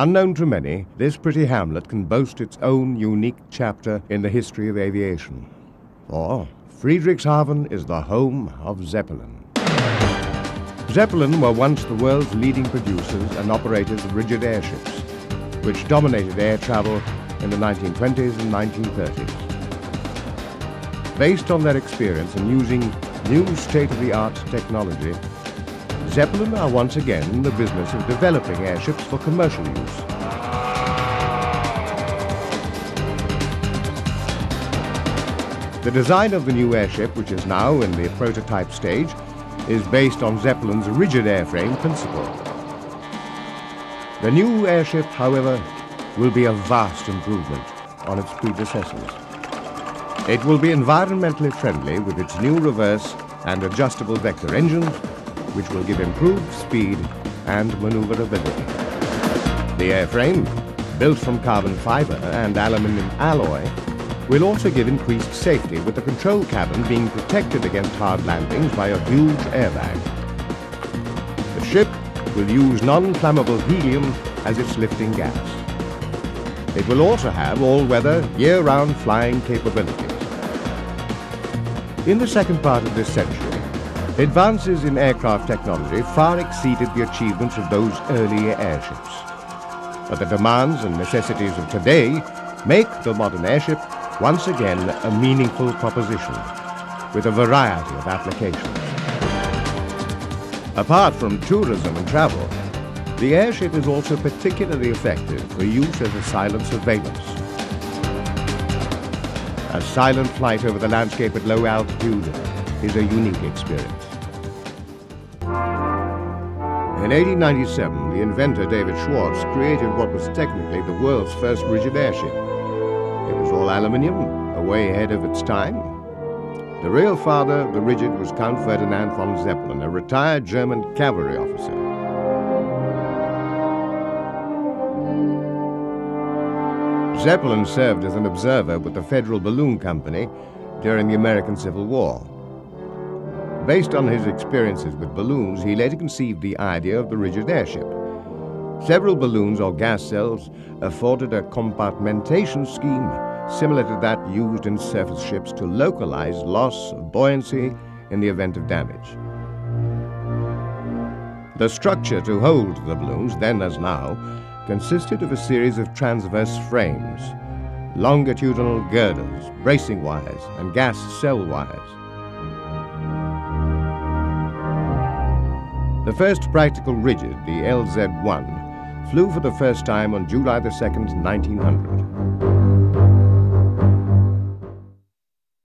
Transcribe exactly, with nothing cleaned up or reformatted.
Unknown to many, this pretty hamlet can boast its own unique chapter in the history of aviation. For Friedrichshafen is the home of Zeppelin. Zeppelin were once the world's leading producers and operators of rigid airships, which dominated air travel in the nineteen twenties and nineteen thirties. Based on their experience in using new state-of-the-art technology, Zeppelin are once again in the business of developing airships for commercial use. The design of the new airship, which is now in the prototype stage, is based on Zeppelin's rigid airframe principle. The new airship, however, will be a vast improvement on its predecessors. It will be environmentally friendly with its new reverse and adjustable vector engines, which will give improved speed and maneuverability. The airframe, built from carbon fiber and aluminum alloy, will also give increased safety, with the control cabin being protected against hard landings by a huge airbag. The ship will use non-flammable helium as its lifting gas. It will also have all-weather, year-round flying capabilities. In the second part of this century, advances in aircraft technology far exceeded the achievements of those earlier airships. But the demands and necessities of today make the modern airship once again a meaningful proposition with a variety of applications. Apart from tourism and travel, the airship is also particularly effective for use as a silent surveillance. A silent flight over the landscape at low altitude is a unique experience. In eighteen ninety-seven, the inventor David Schwartz created what was technically the world's first rigid airship. It was all aluminium, away ahead of its time. The real father of the rigid was Count Ferdinand von Zeppelin, a retired German cavalry officer. Zeppelin served as an observer with the Federal Balloon Company during the American Civil War. Based on his experiences with balloons, he later conceived the idea of the rigid airship. Several balloons or gas cells afforded a compartmentation scheme similar to that used in surface ships to localize loss of buoyancy in the event of damage. The structure to hold the balloons, then as now, consisted of a series of transverse frames, longitudinal girders, bracing wires, and gas cell wires. The first practical rigid, the L Z one, flew for the first time on July the second, nineteen hundred.